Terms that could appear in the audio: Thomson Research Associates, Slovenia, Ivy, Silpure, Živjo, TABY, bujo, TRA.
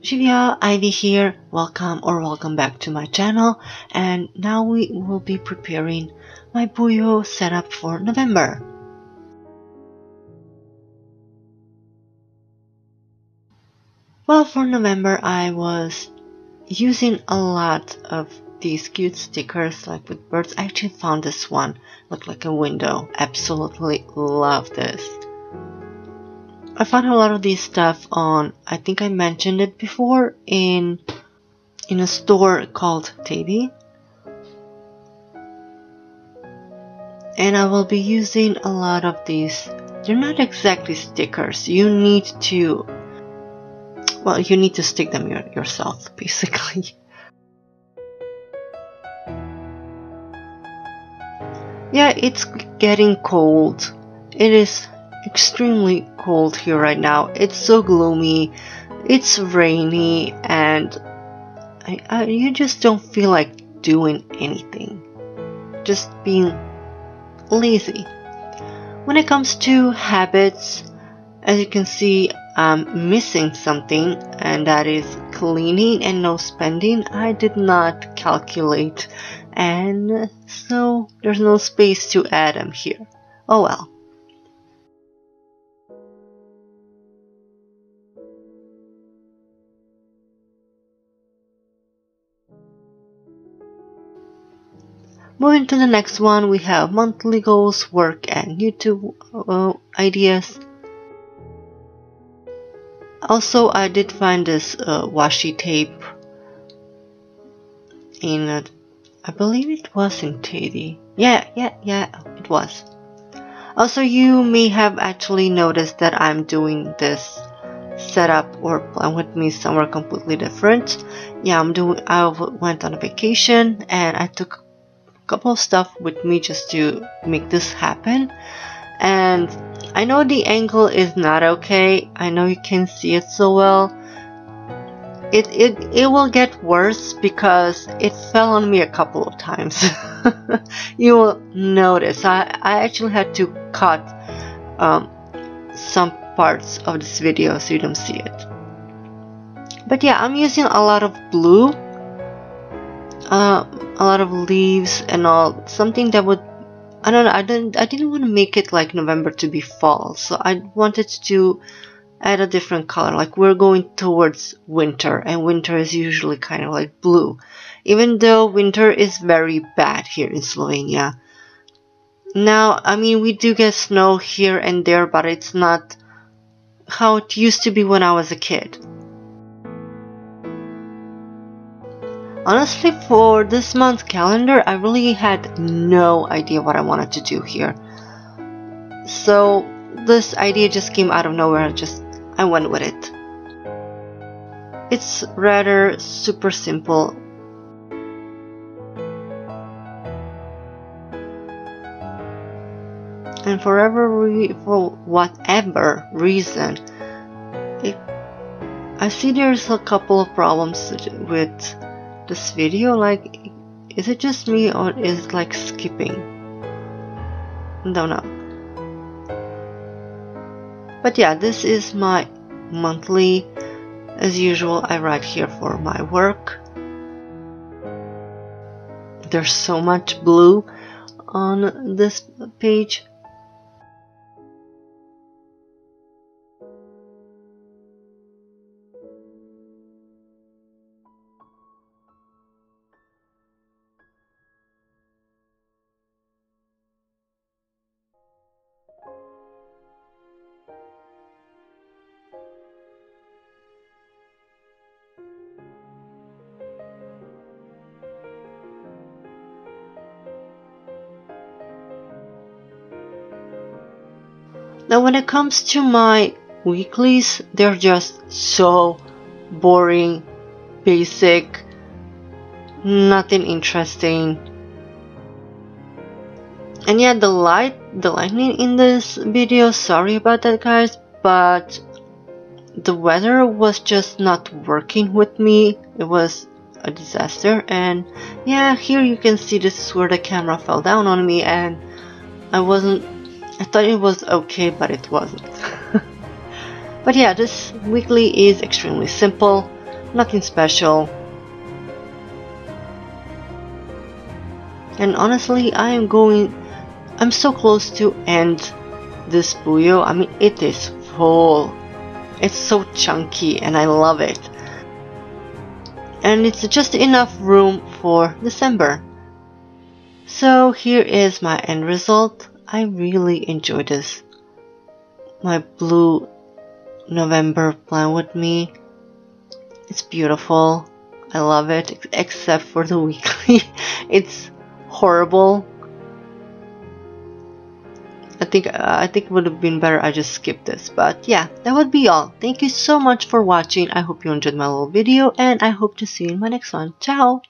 Živjo, Ivy here, welcome back to my channel, and now we will be preparing my bujo setup for November. Well, for November I was using a lot of these cute stickers like with birds. I actually found this one, looked like a window, absolutely love this. I found a lot of this stuff on, I think I mentioned it before, in a store called TABY. And I will be using a lot of these. They're not exactly stickers. You need to, well, you need to stick them yourself, basically. Yeah, it's getting cold. It is extremely cold here right now. It's so gloomy, it's rainy, and you just don't feel like doing anything, just being lazy. When it comes to habits, as you can see, I'm missing something, and that is cleaning and no spending. I did not calculate, and so there's no space to add them here. Oh well. Moving to the next one, we have monthly goals, work, and YouTube ideas. Also, I did find this washi tape in a, I believe it was in TABY. Yeah, it was. Also, you may have actually noticed that I'm doing this setup or plan with me somewhere completely different. Yeah, I went on a vacation and I took couple of stuff with me just to make this happen, and I know the angle is not okay. I know you can't see it so well. It will get worse because it fell on me a couple of times. You will notice I actually had to cut some parts of this video so you don't see it. But yeah, I'm using a lot of blue, a lot of leaves and all, something that would, I don't know, I didn't want to make it like November to be fall, so I wanted to add a different color. Like, we're going towards winter, and winter is usually kind of like blue, even though winter is very bad here in Slovenia now. I mean, we do get snow here and there, but it's not how it used to be when I was a kid. Honestly, for this month's calendar, I really had no idea what I wanted to do here. So this idea just came out of nowhere. I went with it. It's rather super simple. And for whatever reason, I see there's a couple of problems with this video. Like, is it just me or is it like skipping? I don't know. But yeah, this is my monthly. As usual, I write here for my work. There's so much blue on this page. Now, when it comes to my weeklies, they're just so boring, basic, nothing interesting. And yeah, the lightning in this video, sorry about that guys, but the weather was just not working with me. It was a disaster. And yeah, here you can see this is where the camera fell down on me, and I thought it was okay, but it wasn't. But yeah, this weekly is extremely simple. nothing special. And honestly, I'm so close to end this buyo. I mean, it is full. It's so chunky and I love it. And it's just enough room for December. So here is my end result. I really enjoy this. My blue November plan with me. It's beautiful. I love it, except for the weekly. It's horrible. I think it would have been better I just skipped this, but yeah, that would be all. Thank you so much for watching. I hope you enjoyed my little video and I hope to see you in my next one. Ciao!